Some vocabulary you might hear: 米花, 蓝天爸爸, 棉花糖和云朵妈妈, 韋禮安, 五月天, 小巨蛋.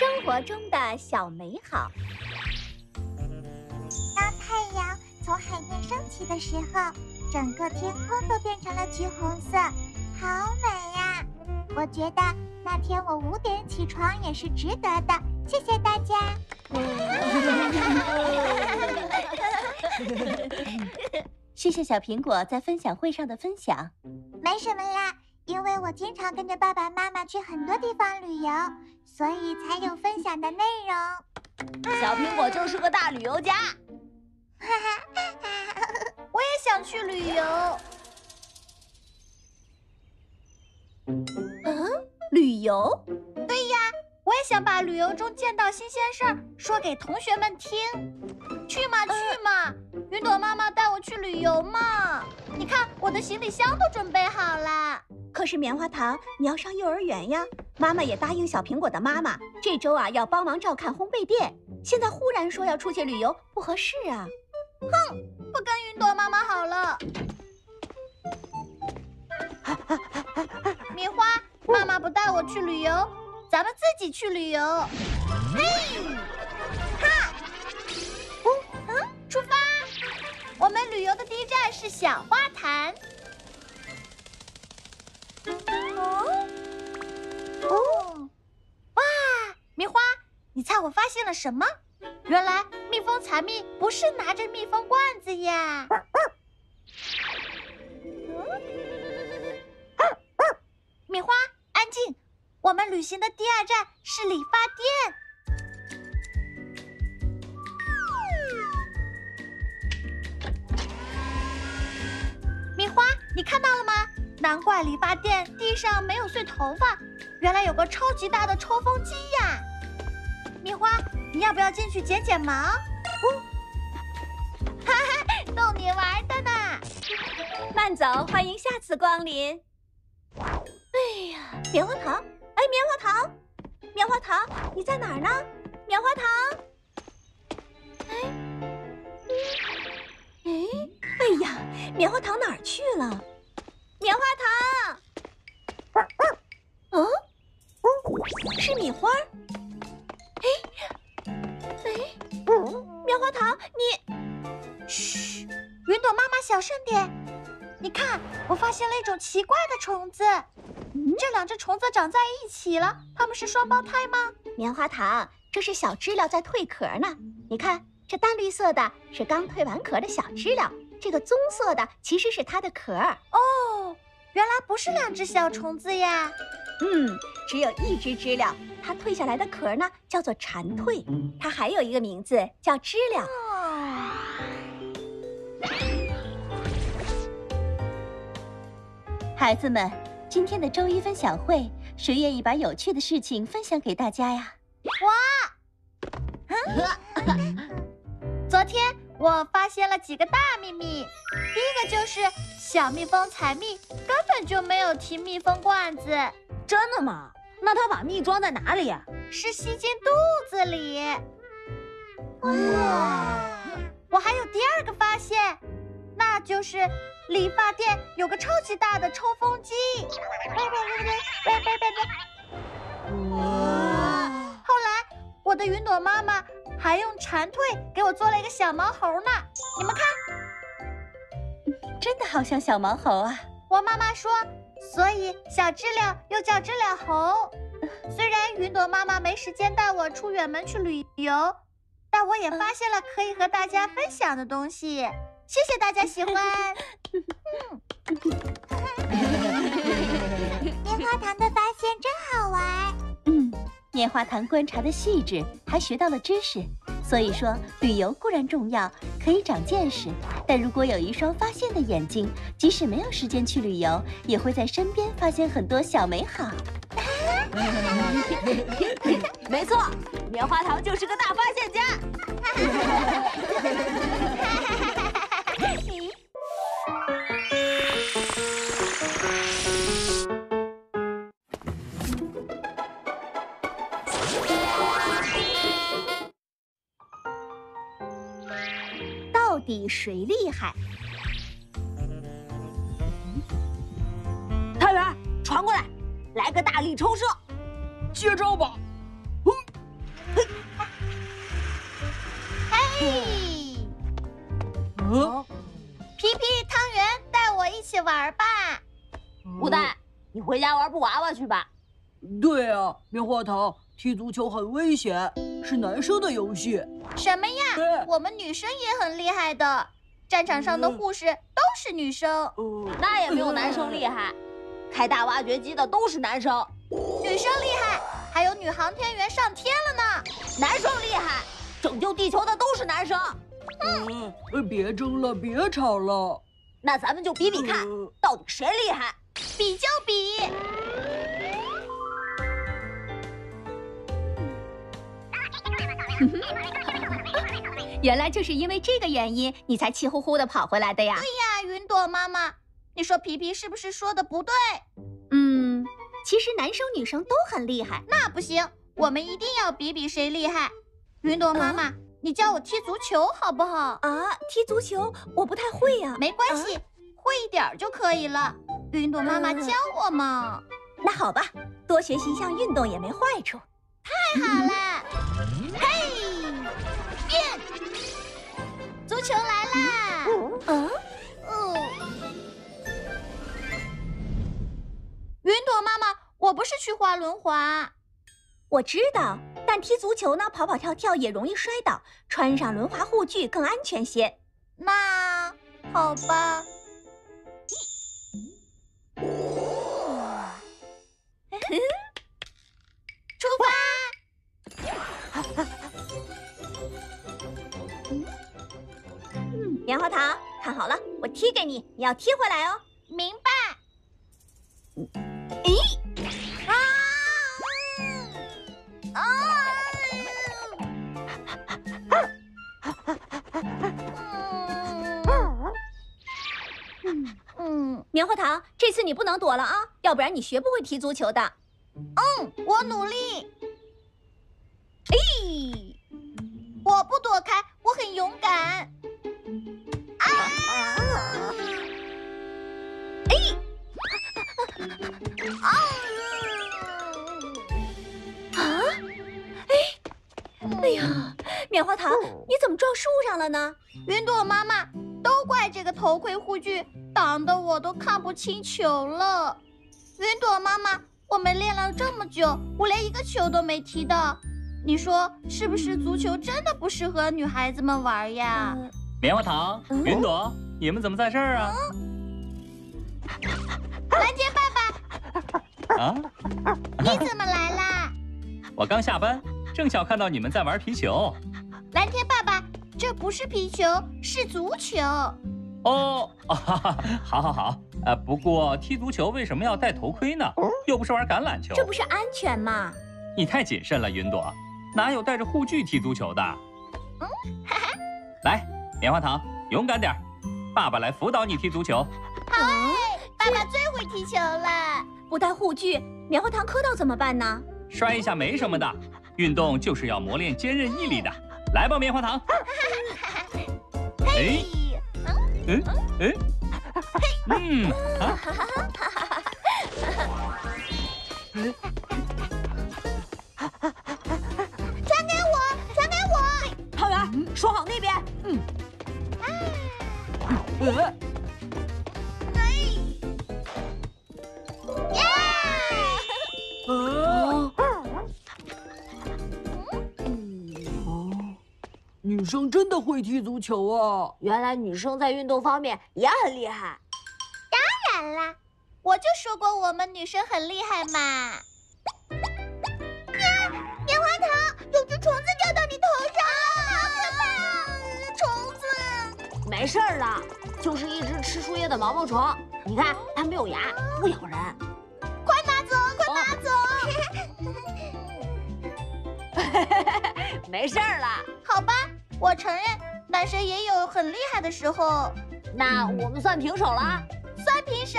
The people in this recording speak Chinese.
生活中的小美好。当太阳从海面升起的时候，整个天空都变成了橘红色，好美呀！我觉得那天我5点起床也是值得的，谢谢大家。谢谢小苹果在分享会上的分享。没什么啦，因为我经常跟着爸爸妈妈去很多地方旅游，所以才有分享的内容。小苹果就是个大旅游家。我也想去旅游。旅游？对呀，我也想把旅游中见到新鲜事儿说给同学们听。去嘛去嘛，云朵妈妈带我去旅游嘛！你看，我的行李箱都准备好了。可是棉花糖，你要上幼儿园呀！妈妈也答应小苹果的妈妈，这周啊要帮忙照看烘焙店。现在忽然说要出去旅游，不合适啊！哼，不跟云朵妈妈好了。米花，妈妈不带我去旅游，咱们自己去旅游。嘿！ 出发！我们旅游的第一站是小花坛。哇！米花，你猜我发现了什么？原来蜜蜂采蜜不是拿着蜜蜂罐子呀。米花，安静！我们旅行的第二站是理发店。 米花，你看到了吗？难怪理发店地上没有碎头发，原来有个超级大的抽风机呀！米花，你要不要进去剪剪毛？哈哈，逗你玩的呢。慢走，欢迎下次光临。哎呀，棉花糖！哎，棉花糖，棉花糖，你在哪儿呢？棉花糖。哎呀，棉花糖哪儿去了？棉花糖，是米花。棉花糖，你，嘘，云朵妈妈小声点。你看，我发现了一种奇怪的虫子，这两只虫子长在一起了，它们是双胞胎吗？棉花糖，这是小知了在蜕壳呢。你看，这淡绿色的是刚蜕完壳的小知了。 这个棕色的其实是它的壳儿哦，原来不是两只小虫子呀。只有一只知了，它蜕下来的壳呢叫做蝉蜕，它还有一个名字叫知了。孩子们，今天的周一分享会，谁愿意把有趣的事情分享给大家呀？昨天。 我发现了几个大秘密，第一个就是小蜜蜂采蜜根本就没有提蜜蜂罐子。真的吗？那它把蜜装在哪里呀？是吸进肚子里。我还有第二个发现，那就是理发店有个超级大的抽风机。后来我的云朵妈妈。 还用蝉蜕给我做了一个小毛猴呢，你们看，真的好像小毛猴啊！我妈妈说，所以小知了又叫知了猴。虽然云朵妈妈没时间带我出远门去旅游，但我也发现了可以和大家分享的东西。谢谢大家喜欢。棉花糖的发现真好玩。棉花糖观察的细致，还学到了知识。所以说，旅游固然重要，可以长见识，但如果有一双发现的眼睛，即使没有时间去旅游，也会在身边发现很多小美好。没错，棉花糖就是个大发现家。比谁厉害？探员，传过来，来个大力抽射，接招吧！嘿，嗯，皮皮汤圆，带我一起玩吧。吴代，你回家玩布娃娃去吧。对啊，棉花糖，踢足球很危险，是男生的游戏。什么呀？我们女生也很厉害的，战场上的护士都是女生。那也没有男生厉害，开大挖掘机的都是男生。女生厉害，还有女航天员上天了呢。男生厉害，拯救地球的都是男生。嗯，别争了，别吵了。那咱们就比比看，到底谁厉害？比就比。 原来就是因为这个原因，你才气呼呼的跑回来的呀？对呀，云朵妈妈，你说皮皮是不是说的不对？嗯，其实男生女生都很厉害。那不行，我们一定要比比谁厉害。云朵妈妈，你教我踢足球好不好？啊，踢足球我不太会呀。没关系，会一点就可以了。云朵妈妈教我嘛。那好吧，多学习一项运动也没坏处。 太好了！嘿，变，足球来啦！嗯，云朵妈妈，我不是去滑轮滑，我知道，但踢足球呢，跑跑跳跳也容易摔倒，穿上轮滑护具更安全些。那好吧。 棉花糖，看好了，我踢给你，你要踢回来哦。明白。咦、哎！啊！啊！棉花糖，这次你不能躲了啊，要不然你学不会踢足球的。嗯，我努力。咦、哎！我不躲开，我很勇敢。 哎呀，棉花糖，你怎么撞树上了呢？云朵妈妈，都怪这个头盔护具挡得我都看不清球了。云朵妈妈，我们练了这么久，我连一个球都没踢到，你说是不是足球真的不适合女孩子们玩呀？棉花糖，云朵，你们怎么在这儿啊？蓝杰爸爸，啊，你怎么来啦？我刚下班。 正巧看到你们在玩皮球，蓝天爸爸，这不是皮球，是足球。哦，好好好，不过踢足球为什么要戴头盔呢？又不是玩橄榄球，这不是安全吗？你太谨慎了，云朵，哪有带着护具踢足球的？嗯，哈哈。来，棉花糖，勇敢点，爸爸来辅导你踢足球。好哎，爸爸最会踢球了。不带护具，棉花糖磕到怎么办呢？摔一下没什么的。 运动就是要磨练坚韧毅力的，来吧，棉花糖。嘿，嗯嗯嗯，啊，传给我，传给我。汤圆，守好那边。嗯。啊。耶！ 女生真的会踢足球啊！原来女生在运动方面也很厉害。当然啦，我就说过我们女生很厉害嘛。呀，棉花糖，有只虫子掉到你头上了，好可怕！虫子。没事儿了，就是一只吃树叶的毛毛虫。你看，它没有牙，不咬人。快拿走，快拿走！没事儿了，好吧。 我承认，男生也有很厉害的时候。那我们算平手了，算平手。